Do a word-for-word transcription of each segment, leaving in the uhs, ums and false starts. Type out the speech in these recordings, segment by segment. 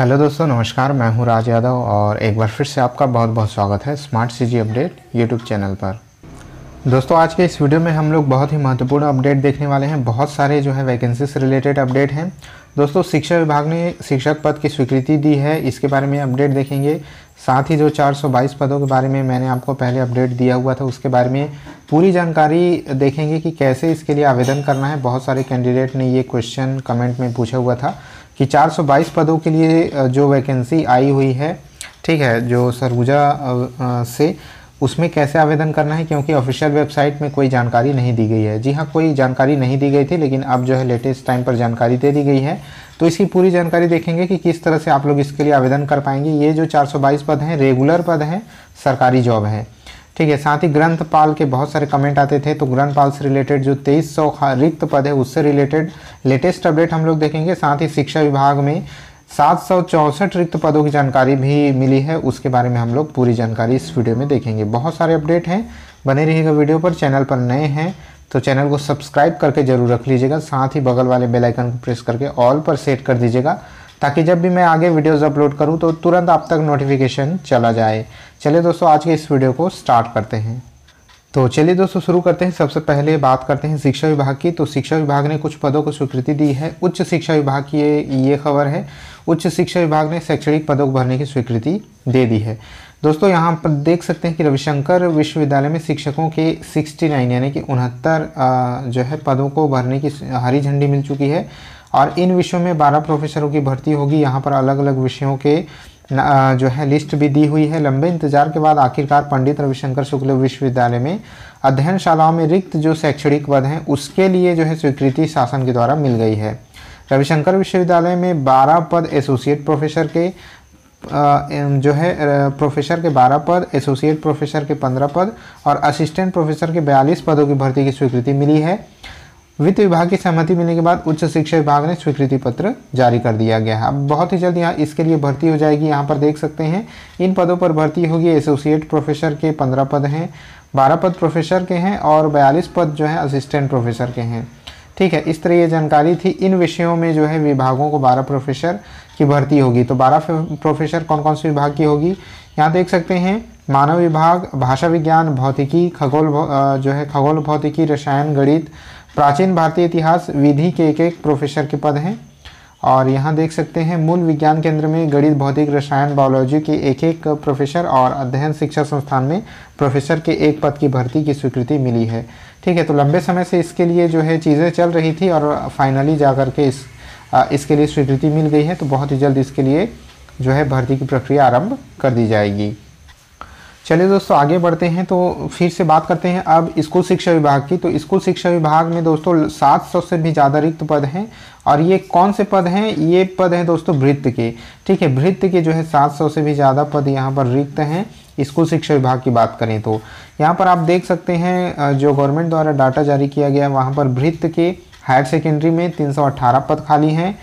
Hello दोस्तों, नमस्कार। मैं हूं राज यादव और एक बार फिर से आपका बहुत बहुत स्वागत है smart CG update YouTube channel पर। दोस्तों, आज के इस वीडियो में हम लोग बहुत ही महत्वपूर्ण अपडेट देखने वाले हैं। बहुत सारे जो है वैकेंसी से रिलेटेड अपडेट हैं। दोस्तों, शिक्षा विभाग ने शिक्षक पद की स्वीकृति दी है, इसके बारे में अपडेट देखेंगे। साथ ही जो चार सौ बाईस पदों के बारे में मैंने आपको पहले अपडेट दिया हुआ था, उसके बारे में पूरी जानकारी देखेंगे कि कैसे इसके लिए आवेदन करना है। बहुत सारे कैंडिडेट ने ये क्वेश्चन कमेंट में पूछा हुआ था कि चार सौ बाईस पदों के लिए जो वैकेंसी आई हुई है, ठीक है, जो सरगुजा से, उसमें कैसे आवेदन करना है, क्योंकि ऑफिशियल वेबसाइट में कोई जानकारी नहीं दी गई है। जी हाँ, कोई जानकारी नहीं दी गई थी, लेकिन अब जो है लेटेस्ट टाइम पर जानकारी दे दी गई है। तो इसकी पूरी जानकारी देखेंगे कि किस तरह से आप लोग इसके लिए आवेदन कर पाएंगे। ये जो चार सौ बाईस पद हैं, रेगुलर पद हैं, सरकारी जॉब हैं, ठीक है। साथ ही ग्रंथपाल के बहुत सारे कमेंट आते थे, तो ग्रंथपाल से रिलेटेड जो तेईस सौ रिक्त पद है, उससे रिलेटेड लेटेस्ट अपडेट हम लोग देखेंगे। साथ ही शिक्षा विभाग में सात सौ चौंसठ रिक्त पदों की जानकारी भी मिली है, उसके बारे में हम लोग पूरी जानकारी इस वीडियो में देखेंगे। बहुत सारे अपडेट हैं, बने रहिएगा वीडियो पर। चैनल पर नए हैं तो चैनल को सब्सक्राइब करके जरूर रख लीजिएगा। साथ ही बगल वाले बेल आइकन को प्रेस करके ऑल पर सेट कर दीजिएगा, ताकि जब भी मैं आगे वीडियोज़ अपलोड करूँ तो तुरंत आप तक नोटिफिकेशन चला जाए। चलिए दोस्तों, आज के इस वीडियो को स्टार्ट करते हैं। तो चलिए दोस्तों शुरू करते हैं। सबसे पहले बात करते हैं शिक्षा विभाग की। तो शिक्षा विभाग ने कुछ पदों को स्वीकृति दी है। उच्च शिक्षा विभाग की ये ये खबर है। उच्च शिक्षा विभाग ने शैक्षणिक पदों को भरने की स्वीकृति दे दी है। दोस्तों, यहाँ पर देख सकते हैं कि रविशंकर विश्वविद्यालय में शिक्षकों के उनहत्तर यानी कि उनहत्तर जो है पदों को भरने की हरी झंडी मिल चुकी है और इन विषयों में बारह प्रोफेसरों की भर्ती होगी। यहाँ पर अलग अलग विषयों के जो है लिस्ट भी दी हुई है। लंबे इंतजार के बाद आखिरकार पंडित रविशंकर शुक्ल विश्वविद्यालय में अध्ययनशालाओं में रिक्त जो शैक्षणिक पद हैं, उसके लिए जो है स्वीकृति शासन के द्वारा मिल गई है। रविशंकर विश्वविद्यालय में बारह पद एसोसिएट प्रोफेसर के जो है प्रोफेसर के बारह पद, एसोसिएट प्रोफेसर के पंद्रह पद और असिस्टेंट प्रोफेसर के बयालीस पदों की भर्ती की स्वीकृति मिली है। वित्त विभाग की सहमति मिलने के बाद उच्च शिक्षा विभाग ने स्वीकृति पत्र जारी कर दिया गया है। अब बहुत ही जल्द यहाँ इसके लिए भर्ती हो जाएगी। यहाँ पर देख सकते हैं इन पदों पर भर्ती होगी। एसोसिएट प्रोफेसर के पंद्रह पद हैं, बारह पद प्रोफेसर के हैं और बयालीस पद जो है असिस्टेंट प्रोफेसर के हैं, ठीक है। इस तरह ये जानकारी थी। इन विषयों में जो है विभागों को बारह प्रोफेसर की भर्ती होगी। तो बारह प्रोफेसर कौन कौन से विभाग की होगी, यहाँ देख सकते हैं। मानव विभाग, भाषा विज्ञान, भौतिकी, खगोल जो है खगोल भौतिकी, रसायन, गणित, प्राचीन भारतीय इतिहास, विधि के एक एक प्रोफेसर के पद हैं। और यहाँ देख सकते हैं मूल विज्ञान केंद्र में गणित, भौतिक, रसायन, बायोलॉजी के एक एक प्रोफेसर और अध्ययन शिक्षा संस्थान में प्रोफेसर के एक पद की भर्ती की स्वीकृति मिली है, ठीक है। तो लंबे समय से इसके लिए जो है चीज़ें चल रही थी और फाइनली जा कर के इस इसके लिए स्वीकृति मिल गई है। तो बहुत ही जल्द इसके लिए जो है भर्ती की प्रक्रिया आरम्भ कर दी जाएगी। चलिए दोस्तों, आगे बढ़ते हैं। तो फिर से बात करते हैं अब स्कूल शिक्षा विभाग की। तो स्कूल शिक्षा विभाग में दोस्तों सात सौ से भी ज़्यादा रिक्त पद हैं और ये कौन से पद हैं, ये पद हैं दोस्तों भृत्य के, ठीक है। भृत्य के जो है सात सौ से भी ज़्यादा पद यहाँ पर रिक्त हैं। स्कूल शिक्षा विभाग की बात करें तो यहाँ पर आप देख सकते हैं जो गवर्नमेंट द्वारा डाटा जारी किया गया, वहाँ पर भृत्य के हायर सेकेंडरी में तीन सौ अट्ठारह पद खाली हैं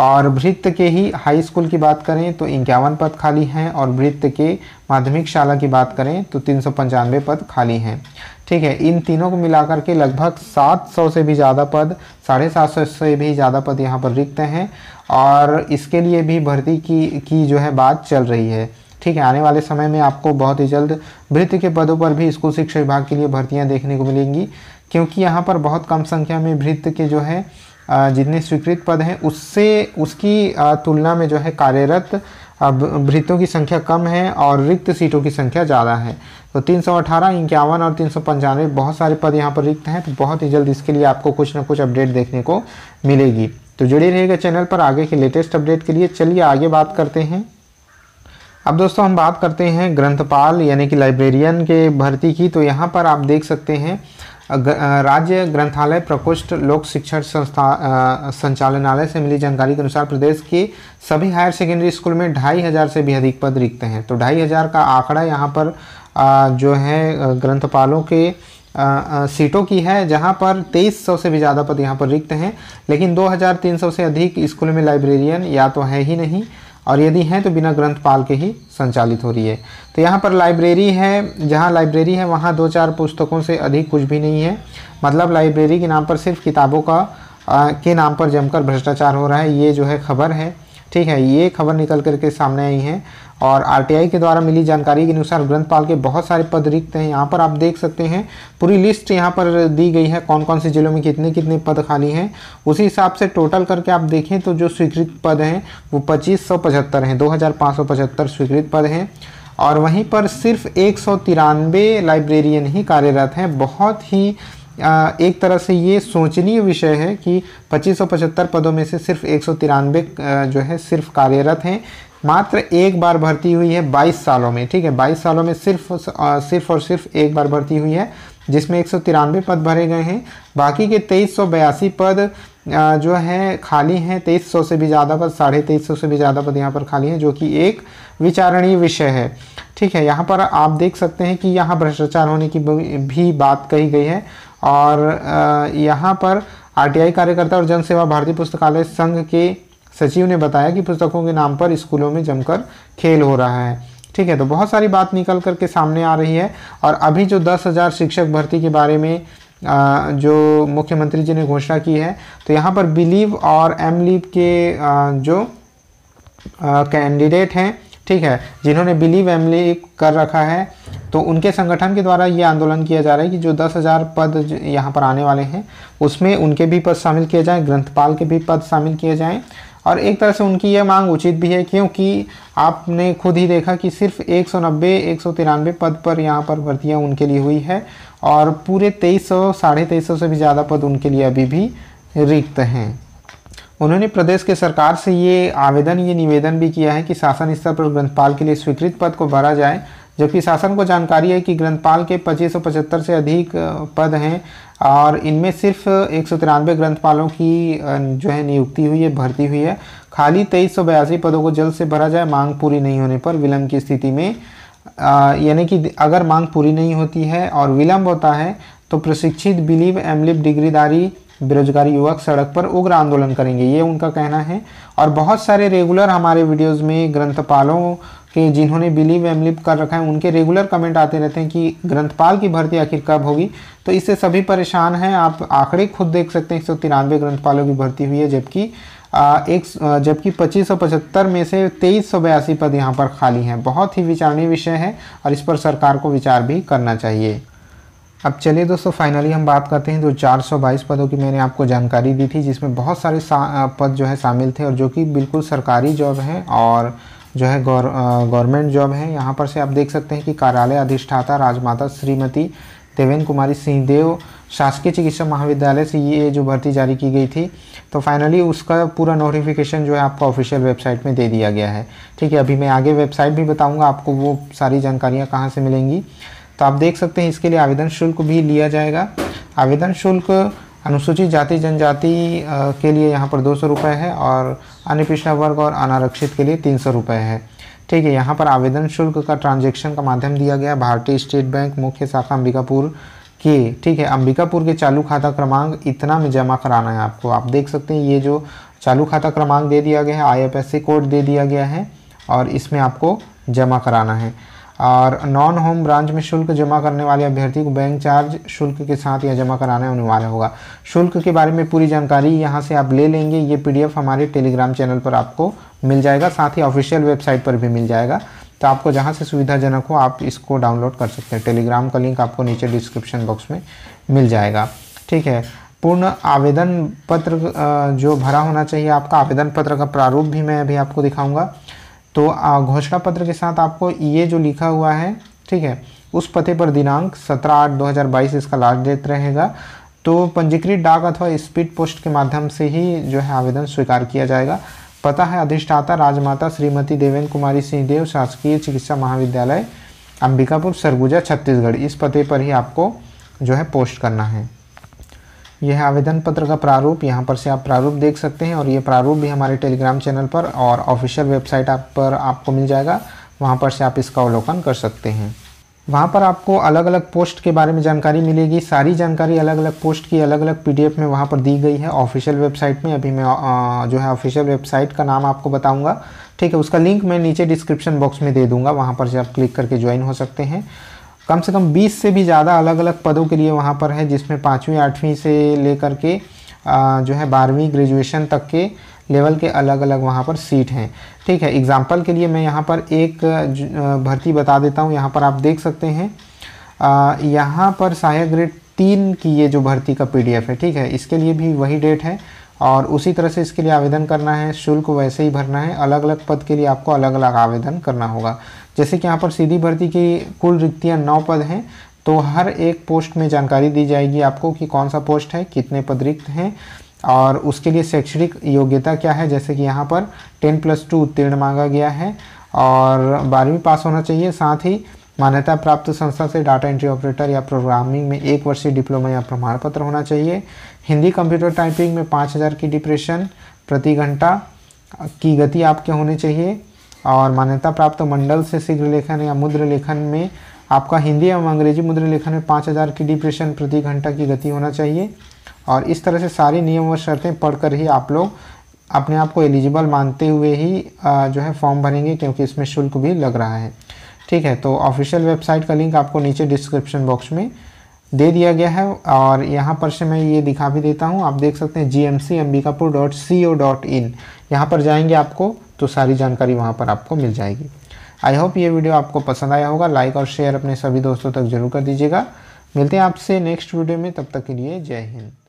और भृत्य के ही हाई स्कूल की बात करें तो इक्यावन पद खाली हैं और भृत्य के माध्यमिक शाला की बात करें तो तीन सौ पंचानवे पद खाली हैं, ठीक है। इन तीनों को मिलाकर के लगभग सात सौ से भी ज़्यादा पद, साढ़े सात सौ से भी ज़्यादा पद यहाँ पर रिक्त हैं और इसके लिए भी भर्ती की की जो है बात चल रही है, ठीक है। आने वाले समय में आपको बहुत ही जल्द भृत्य के पदों पर भी स्कूल शिक्षा विभाग के लिए भर्तियाँ देखने को मिलेंगी, क्योंकि यहाँ पर बहुत कम संख्या में भृत्य के जो है जितने स्वीकृत पद हैं उससे उसकी तुलना में जो है कार्यरत भृत्यों की संख्या कम है और रिक्त सीटों की संख्या ज़्यादा है। तो तीन सौ अठारह इक्यावन और तीन सौ पंचानवे बहुत सारे पद यहाँ पर रिक्त हैं। तो बहुत ही जल्द इसके लिए आपको कुछ ना कुछ अपडेट देखने को मिलेगी। तो जुड़े रहिएगा चैनल पर आगे के लेटेस्ट अपडेट के लिए। चलिए आगे बात करते हैं। अब दोस्तों हम बात करते हैं ग्रंथपाल यानी कि लाइब्रेरियन के भर्ती की। तो यहाँ पर आप देख सकते हैं राज्य ग्रंथालय प्रकोष्ठ लोक शिक्षण संस्था संचालनालय से मिली जानकारी के अनुसार प्रदेश के सभी हायर सेकेंडरी स्कूल में ढाई हज़ार से भी अधिक पद रिक्त हैं। तो ढाई हज़ार का आंकड़ा यहाँ पर जो है ग्रंथपालों के सीटों की है, जहाँ पर तेईस सौ से भी ज़्यादा पद यहाँ पर रिक्त हैं। लेकिन दो हज़ार तीन सौ से अधिक स्कूल में लाइब्रेरियन या तो है ही नहीं और यदि हैं तो बिना ग्रंथपाल के ही संचालित हो रही है। तो यहाँ पर लाइब्रेरी है, जहाँ लाइब्रेरी है वहाँ दो चार पुस्तकों से अधिक कुछ भी नहीं है। मतलब लाइब्रेरी के नाम पर सिर्फ किताबों का आ, के नाम पर जमकर भ्रष्टाचार हो रहा है, ये जो है खबर है, ठीक है, ये खबर निकल करके सामने आई है। और आरटीआई के द्वारा मिली जानकारी के अनुसार ग्रंथपाल के बहुत सारे पद रिक्त हैं। यहाँ पर आप देख सकते हैं पूरी लिस्ट यहाँ पर दी गई है, कौन कौन से जिलों में कितने कितने पद खाली हैं। उसी हिसाब से टोटल करके आप देखें तो जो स्वीकृत पद हैं वो पच्चीस सौ पचहत्तर हैं, दो हज़ार पाँच सौ पचहत्तर स्वीकृत पद हैं। और वहीं पर सिर्फ एक सौ तिरानवे लाइब्रेरियन ही कार्यरत हैं। बहुत ही आ, एक तरह से ये सोचनीय विषय है कि पच्चीस सौ पचहत्तर पदों में से सिर्फ एक सौ तिरानवे जो है सिर्फ कार्यरत हैं। मात्र एक बार भर्ती हुई है बाईस सालों में, ठीक है, बाईस सालों में सिर्फ सिर्फ और सिर्फ एक बार भर्ती हुई है, जिसमें एक सौ तिरानवे पद भरे गए हैं। बाकी के तेईस सौ बयासी पद जो है खाली हैं, तेईस सौ से भी ज़्यादा पद, साढ़े तेईस सौ से भी ज़्यादा पद यहाँ पर खाली हैं, जो कि एक विचारणीय विषय है। ठीक है, यहाँ पर आप देख सकते हैं कि यहाँ भ्रष्टाचार होने की भी बात कही गई है। और यहाँ पर आरटीआई कार्यकर्ता और जन सेवा भारती पुस्तकालय संघ के सचिव ने बताया कि पुस्तकों के नाम पर स्कूलों में जमकर खेल हो रहा है। ठीक है, तो बहुत सारी बात निकल करके सामने आ रही है। और अभी जो दस हज़ार शिक्षक भर्ती के बारे में जो मुख्यमंत्री जी ने घोषणा की है, तो यहाँ पर बी लीव और एम लीव के जो कैंडिडेट हैं, ठीक है, जिन्होंने बी लीव एम लीव कर रखा है, तो उनके संगठन के द्वारा ये आंदोलन किया जा रहा है कि जो दस हज़ार पद यहाँ पर आने वाले हैं उसमें उनके भी पद शामिल किए जाएँ, ग्रंथपाल के भी पद शामिल किए जाएँ। और एक तरह से उनकी यह मांग उचित भी है, क्योंकि आपने खुद ही देखा कि सिर्फ एक सौ नब्बे एक सौ तिरानवे पद पर यहाँ पर भर्तियाँ उनके लिए हुई है और पूरे तेईस सौ साढ़े तेईस सौ से भी ज़्यादा पद उनके लिए अभी भी रिक्त हैं। उन्होंने प्रदेश के सरकार से ये आवेदन ये निवेदन भी किया है कि शासन स्तर पर ग्रंथपाल के लिए स्वीकृत पद को भरा जाए, जबकि शासन को जानकारी है कि ग्रंथपाल के पच्चीस सौ पचहत्तर से अधिक पद हैं और इनमें सिर्फ एक सौ तिरानवे ग्रंथपालों की जो है नियुक्ति हुई है, भर्ती हुई है। खाली तेईस सौ बयासी पदों को जल्द से भरा जाए। मांग पूरी नहीं होने पर विलंब की स्थिति में, यानी कि अगर मांग पूरी नहीं होती है और विलंब होता है तो प्रशिक्षित बिलीव एमलिव डिग्रीधारी बेरोजगारी युवक सड़क पर उग्र आंदोलन करेंगे, ये उनका कहना है। और बहुत सारे रेगुलर हमारे वीडियोस में ग्रंथपालों के जिन्होंने बिलीव एमलिव कर रखा है उनके रेगुलर कमेंट आते रहते हैं कि ग्रंथपाल की भर्ती आखिर कब होगी। तो इससे सभी परेशान हैं। आप आंकड़े खुद देख सकते हैं, एक सौ तिरानवे ग्रंथपालों की भर्ती हुई है, जबकि एक जबकि पच्चीस सौ पचहत्तर में से तेईस सौ बयासी पद यहाँ पर खाली हैं। बहुत ही विचारणीय विषय है और इस पर सरकार को विचार भी करना चाहिए। अब चलिए दोस्तों, फाइनली हम बात करते हैं जो चार सौ बाईस पदों की मैंने आपको जानकारी दी थी, जिसमें बहुत सारे पद जो है शामिल थे और जो कि बिल्कुल सरकारी जॉब है और जो है गवर्नमेंट जॉब है। यहाँ पर से आप देख सकते हैं कि कार्यालय अधिष्ठाता राजमाता श्रीमती देवेंद्र कुमारी सिंहदेव शासकीय चिकित्सा महाविद्यालय से ये जो भर्ती जारी की गई थी, तो फाइनली उसका पूरा नोटिफिकेशन जो है आपका ऑफिशियल वेबसाइट में दे दिया गया है। ठीक है, अभी मैं आगे वेबसाइट भी बताऊँगा आपको वो सारी जानकारियाँ कहाँ से मिलेंगी। तो आप देख सकते हैं इसके लिए आवेदन शुल्क भी लिया जाएगा। आवेदन शुल्क अनुसूचित जाति जनजाति के लिए यहाँ पर दो सौ रुपये है और अन्य पिछड़ा वर्ग और अनारक्षित के लिए तीन सौ रुपये है। ठीक है, यहाँ पर आवेदन शुल्क का ट्रांजैक्शन का माध्यम दिया गया भारतीय स्टेट बैंक मुख्य शाखा अंबिकापुर के, ठीक है, अंबिकापुर के चालू खाता क्रमांक इतना में जमा कराना है आपको। आप देख सकते हैं ये जो चालू खाता क्रमांक दे दिया गया है, I F S C code दे दिया गया है और इसमें आपको जमा कराना है। और नॉन होम ब्रांच में शुल्क जमा करने वाले अभ्यर्थी को बैंक चार्ज शुल्क के साथ यह जमा कराना अनिवार्य होगा। शुल्क के बारे में पूरी जानकारी यहां से आप ले लेंगे, ये पीडीएफ हमारे टेलीग्राम चैनल पर आपको मिल जाएगा, साथ ही ऑफिशियल वेबसाइट पर भी मिल जाएगा। तो आपको जहां से सुविधाजनक हो आप इसको डाउनलोड कर सकते हैं। टेलीग्राम का लिंक आपको नीचे डिस्क्रिप्शन बॉक्स में मिल जाएगा। ठीक है, पूर्ण आवेदन पत्र जो भरा होना चाहिए आपका, आवेदन पत्र का प्रारूप भी मैं अभी आपको दिखाऊँगा। तो घोषणा पत्र के साथ आपको ये जो लिखा हुआ है, ठीक है, उस पते पर दिनांक सत्रह आठ दो हज़ार बाईस इसका लास्ट डेट रहेगा। तो पंजीकृत डाक अथवा स्पीड पोस्ट के माध्यम से ही जो है आवेदन स्वीकार किया जाएगा। पता है अधिष्ठाता राजमाता श्रीमती देवेंद्र कुमारी सिंहदेव शासकीय चिकित्सा महाविद्यालय अंबिकापुर सरगुजा छत्तीसगढ़, इस पते पर ही आपको जो है पोस्ट करना है। यह आवेदन पत्र का प्रारूप, यहाँ पर से आप प्रारूप देख सकते हैं और ये प्रारूप भी हमारे टेलीग्राम चैनल पर और ऑफिशियल वेबसाइट आप पर आपको मिल जाएगा। वहाँ पर से आप इसका अवलोकन कर सकते हैं। वहाँ पर आपको अलग अलग पोस्ट के बारे में जानकारी मिलेगी। सारी जानकारी अलग अलग पोस्ट की अलग अलग पीडीएफ में वहाँ पर दी गई है ऑफिशियल वेबसाइट में। अभी मैं आ, जो है ऑफिशियल वेबसाइट का नाम आपको बताऊँगा। ठीक है, उसका लिंक मैं नीचे डिस्क्रिप्शन बॉक्स में दे दूँगा, वहाँ पर से आप क्लिक करके ज्वाइन हो सकते हैं। कम से कम बीस से भी ज़्यादा अलग अलग पदों के लिए वहाँ पर है, जिसमें पाँचवीं आठवीं से लेकर के जो है बारहवीं ग्रेजुएशन तक के लेवल के अलग अलग वहाँ पर सीट हैं। ठीक है, एग्जाम्पल के लिए मैं यहाँ पर एक भर्ती बता देता हूँ। यहाँ पर आप देख सकते हैं, यहाँ पर सहायक ग्रेड तीन की ये जो भर्ती का पीडीएफ है, ठीक है, इसके लिए भी वही डेट है और उसी तरह से इसके लिए आवेदन करना है, शुल्क वैसे ही भरना है। अलग अलग पद के लिए आपको अलग अलग आवेदन करना होगा। जैसे कि यहाँ पर सीधी भर्ती की कुल रिक्तियाँ नौ पद हैं, तो हर एक पोस्ट में जानकारी दी जाएगी आपको कि कौन सा पोस्ट है, कितने पद रिक्त हैं और उसके लिए शैक्षणिक योग्यता क्या है। जैसे कि यहाँ पर टेन प्लस टू उत्तीर्ण मांगा गया है और बारहवीं पास होना चाहिए, साथ ही मान्यता प्राप्त संस्था से डाटा एंट्री ऑपरेटर या प्रोग्रामिंग में एक वर्षीय डिप्लोमा या प्रमाण पत्र होना चाहिए। हिंदी कंप्यूटर टाइपिंग में पाँच हज़ार की डिप्रेशन प्रति घंटा की गति आपके होनी चाहिए और मान्यता प्राप्त मंडल से शीघ्र लेखन या मुद्र लेखन में आपका हिंदी एवं अंग्रेजी मुद्रा लेखन में पाँच हज़ार की डिप्रेशन प्रति घंटा की गति होना चाहिए। और इस तरह से सारी नियम व शर्तें पढ़कर ही आप लोग अपने आप को एलिजिबल मानते हुए ही जो है फॉर्म भरेंगे, क्योंकि इसमें शुल्क भी लग रहा है। ठीक है, तो ऑफिशियल वेबसाइट का लिंक आपको नीचे डिस्क्रिप्शन बॉक्स में दे दिया गया है और यहाँ पर से मैं ये दिखा भी देता हूँ। आप देख सकते हैं G M C Ambikapur dot C O dot in, यहाँ पर जाएंगे आपको तो सारी जानकारी वहाँ पर आपको मिल जाएगी। आई होप ये वीडियो आपको पसंद आया होगा। लाइक और शेयर अपने सभी दोस्तों तक जरूर कर दीजिएगा। मिलते हैं आपसे नेक्स्ट वीडियो में, तब तक के लिए जय हिंद।